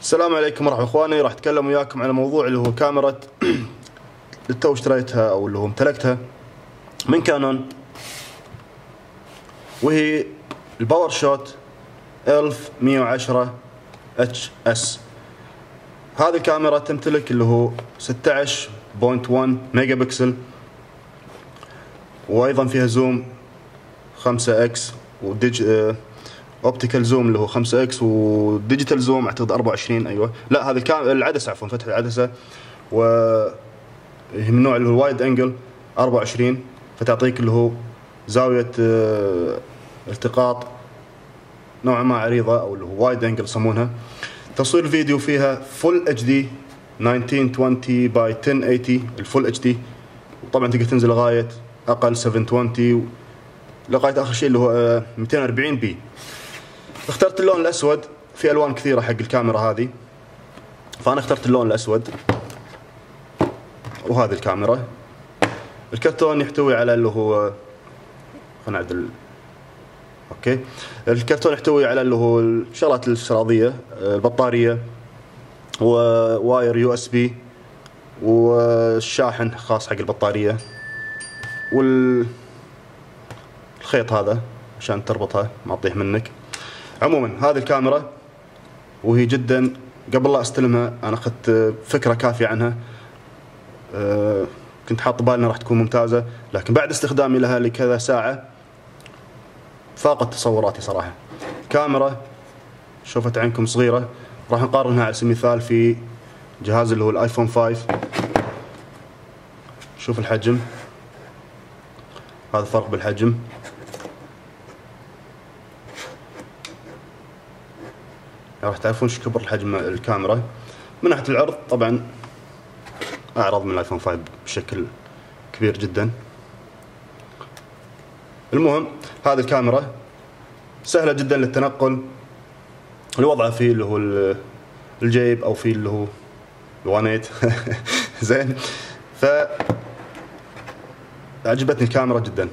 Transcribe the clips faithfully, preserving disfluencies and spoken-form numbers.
السلام عليكم ورحمة اخواني. راح اتكلم وياكم على موضوع اللي هو كاميرا التو اشتريتها او اللي هو امتلكتها من كانون، وهي الباور شوت ألف ومئة وعشرة اتش اس. هذه الكاميرا تمتلك اللي هو ستة عشر فاصلة واحد ميجا بكسل، وايضا فيها زوم خمسة اكس وديج اوبتيكال زوم اللي هو خمسة اكس وديجيتال زوم اعتقد أربعة وعشرين. ايوه لا هذا الكاميرا العدسه عفوا فتحه العدسه، و هي من نوع اللي هو وايد انجل أربعة وعشرين، فتعطيك اللي هو زاويه التقاط نوعا ما عريضه او اللي هو وايد انجل يسمونها. تصوير الفيديو فيها فول اتش دي ألف وتسعمئة وعشرين باي ألف وثمانين الفول اتش دي، وطبعا تقدر تنزل لغايه اقل سبعمئة وعشرين لغايه اخر شيء اللي هو مئتين وأربعين بي. اخترت اللون الاسود، في الوان كثيره حق الكاميرا هذه، فانا اخترت اللون الاسود. وهذه الكاميرا الكرتون يحتوي على اللي هو خلنا نعدل، اوكي الكرتون يحتوي على اللي هو الشغلات الافتراضيه، البطاريه وواير يو اس بي والشاحن خاص حق البطاريه والخيط هذا عشان تربطها ما تطيح منك. عموما هذه الكاميرا وهي جدا، قبل لا استلمها انا اخذت فكره كافيه عنها، أه كنت حاط بالي انها راح تكون ممتازه، لكن بعد استخدامي لها لكذا ساعه فاقت تصوراتي صراحه. كاميرا شوفت عنكم صغيره، راح نقارنها على سبيل المثال في جهاز اللي هو الايفون خمسة. شوف الحجم، هذا الفرق بالحجم، راح تعرفون ايش كبر حجم الكاميرا. من ناحيه العرض طبعا اعرض من الايفون خمسة بشكل كبير جدا. المهم هذه الكاميرا سهله جدا للتنقل، لوضعها في اللي هو الجيب او في اللي هو الوانيت زين. ف عجبتني الكاميرا جدا،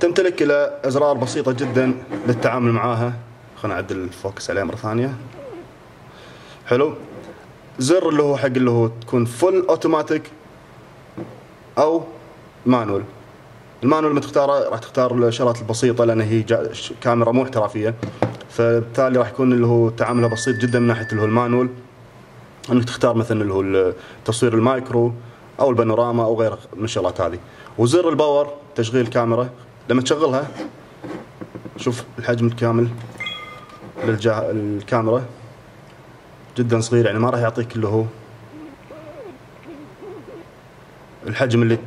تمتلك الى ازرار بسيطه جدا للتعامل معاها. خلنا نعدل الفوكس عليه مره ثانيه. حلو، زر اللي هو حق اللي هو تكون فل اوتوماتيك او مانوال. المانوال لما تختاره راح تختار الشغلات البسيطه لان هي كاميرا مو احترافيه، فبالتالي راح يكون اللي هو تعاملها بسيط جدا من ناحيه اللي هو المانوال، انك تختار مثلا اللي هو تصوير المايكرو او البانوراما او غيره من الشغلات هذه. وزر الباور تشغيل الكاميرا، لما تشغلها شوف الحجم الكامل للجهة الكاميرا جدا صغير، يعني ما راح يعطيك اللي هو الحجم اللي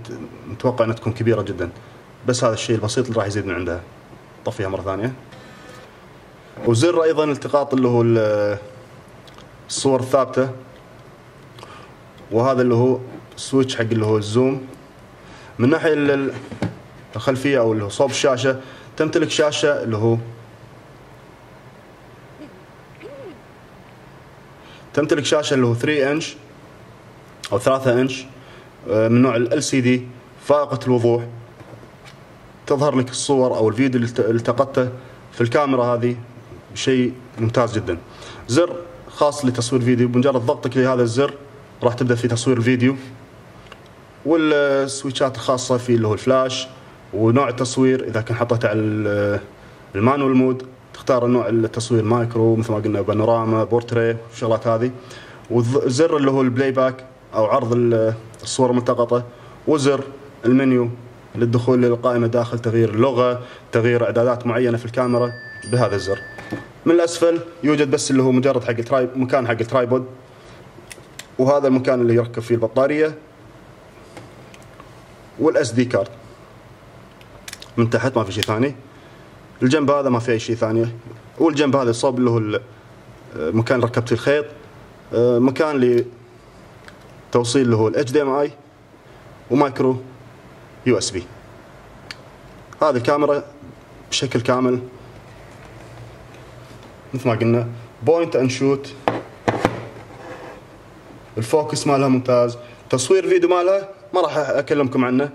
متوقع انها تكون كبيره جدا، بس هذا الشيء البسيط اللي راح يزيد من عندها. طفيها مره ثانيه. وزر ايضا التقاط اللي هو الصور الثابته، وهذا اللي هو سويتش حق اللي هو الزوم. من ناحيه الخلفيه او اللي هو صوب الشاشه، تمتلك شاشه اللي هو تمتلك شاشه اللي هو ثلاثة انش او ثلاثة انش من نوع ال إل سي دي فائقه الوضوح، تظهر لك الصور او الفيديو اللي التقطته في الكاميرا هذه شيء ممتاز جدا. زر خاص لتصوير فيديو، بمجرد ضغطك لهذا الزر راح تبدا في تصوير الفيديو، والسويتشات الخاصه في اللي هو الفلاش ونوع التصوير. اذا كان حطيته على المانوال مود تختار نوع التصوير، مايكرو مثل ما قلنا، بانوراما، بورتريه والشغلات هذه. والزر اللي هو البلاي باك او عرض الصوره الملتقطه، وزر المنيو للدخول للقائمه داخل تغيير اللغه، تغيير اعدادات معينه في الكاميرا بهذا الزر. من الاسفل يوجد بس اللي هو مجرد حق الترايب مكان حق الترايبود، وهذا المكان اللي يركب فيه البطاريه والاس دي كارد. من تحت ما في شيء ثاني، الجنب هذا ما في اي شيء ثاني، والجنب هذا الصوب اللي هو مكان ركبت فيه الخيط، مكان لتوصيل اللي هو الاتش دي ام اي ومايكرو يو اس بي. هذه الكاميرا بشكل كامل مثل ما قلنا بوينت اند شوت، الفوكس مالها ممتاز، تصوير فيديو مالها ما راح اكلمكم عنه،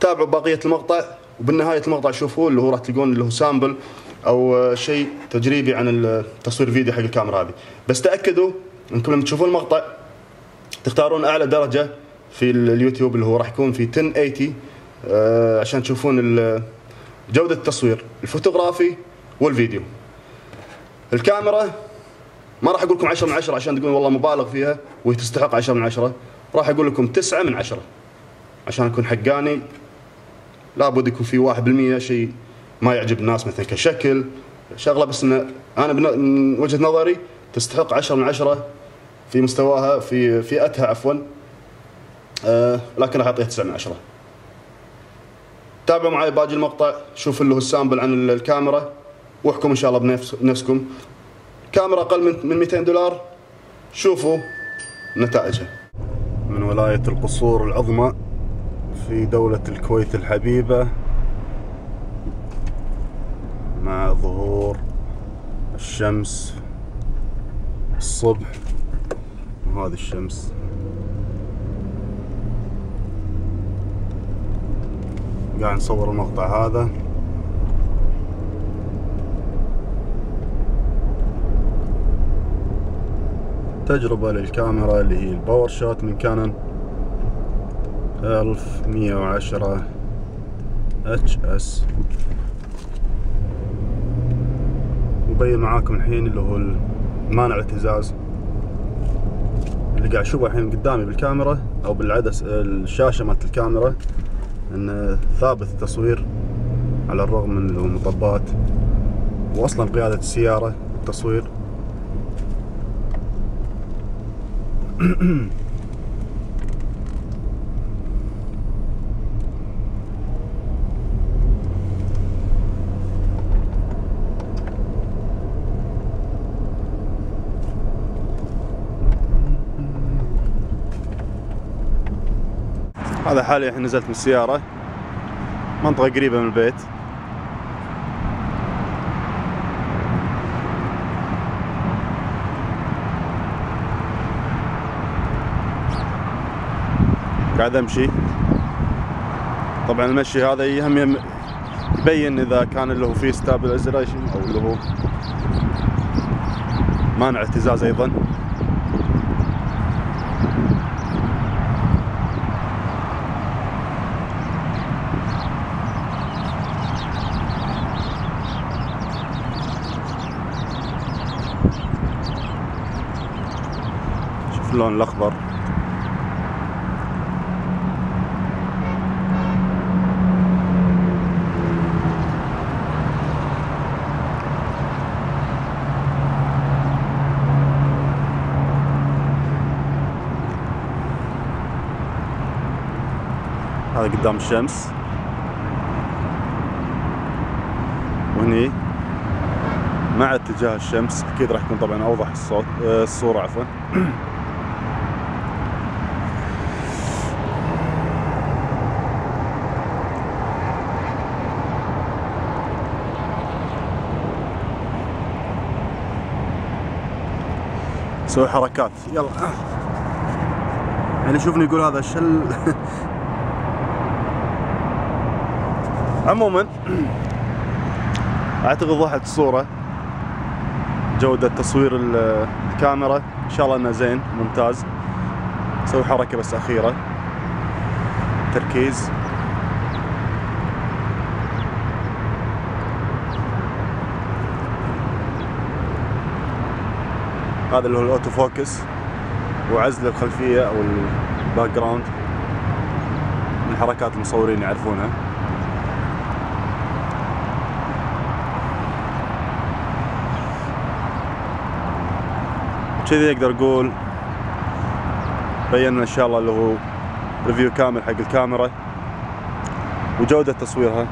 تابعوا بقيه المقطع. وبالنهايه المقطع شوفوا اللي هو راح تلقون اللي هو سامبل او شيء تجريبي عن تصوير فيديو حق الكاميرا هذه. بس تاكدوا انكم لما تشوفون المقطع تختارون اعلى درجه في اليوتيوب اللي هو راح يكون في ألف وثمانين آه عشان تشوفون جوده التصوير الفوتوغرافي والفيديو. الكاميرا ما راح اقول لكم عشرة من عشرة عشان تقولون والله مبالغ فيها وهي تستحق عشرة من عشرة، راح اقول لكم تسعة من عشرة عشان اكون حقاني. لابد يكون في واحد بالمئة شيء ما يعجب الناس مثلا كشكل شغله، بس إن انا من وجهه نظري تستحق عشرة من عشرة في مستواها في فئتها عفوا، أه لكن راح اعطيها تسعة من عشرة. تابعوا معي باقي المقطع، شوف اللي هو السامبل عن الكاميرا واحكم ان شاء الله بنفسكم. كاميرا اقل من مئتين دولار، شوفوا نتائجها. من ولاية القصور العظمى في دولة الكويت الحبيبة، مع ظهور الشمس الصبح، وهذه الشمس قاعد نصور المقطع هذا. تجربة للكاميرا اللي هي الباور شوت من كانون ألف ومئة وعشرة اتش اس. وبين معاكم الحين اللي هو مانع الاهتزاز اللي قاعد اشوفه الحين قدامي بالكاميرا او بالعدسة الشاشة مالت الكاميرا، ان ثابت التصوير على الرغم من المطبات واصلا قيادة السيارة التصوير. هذا حاليا الحين نزلت من السيارة، منطقة قريبة من البيت. قاعد امشي، طبعا المشي هذا يهم يبين اذا كان اللي هو فيه ستابلايزيشن او اللي هو مانع اهتزاز ايضا. شوف اللون الاخضر، هذا قدام الشمس. وهني مع اتجاه الشمس اكيد راح يكون طبعا اوضح الصوت آه الصورة عفوا. سوي حركات يلا يعني شوفني يقول هذا الشل. عموما اعتقد وضحت الصورة، جودة تصوير الكاميرا ان شاء الله انه زين ممتاز. سوي حركة بس اخيرة، تركيز. هذا اللي هو الاوتو فوكس وعزل الخلفية او الباك جراوند، من حركات المصورين يعرفونها. كذي اقدر اقول بينا ان شاء الله اللي هو ريفيو كامل حق الكاميرا وجودة تصويرها.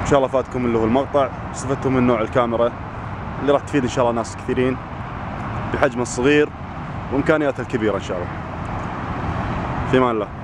ان شاء الله فاتكم اللي هو المقطع، استفدتوا من نوع الكاميرا اللي راح تفيد ان شاء الله ناس كثيرين بحجمها الصغير وامكانياتها الكبيرة. ان شاء الله في امان الله.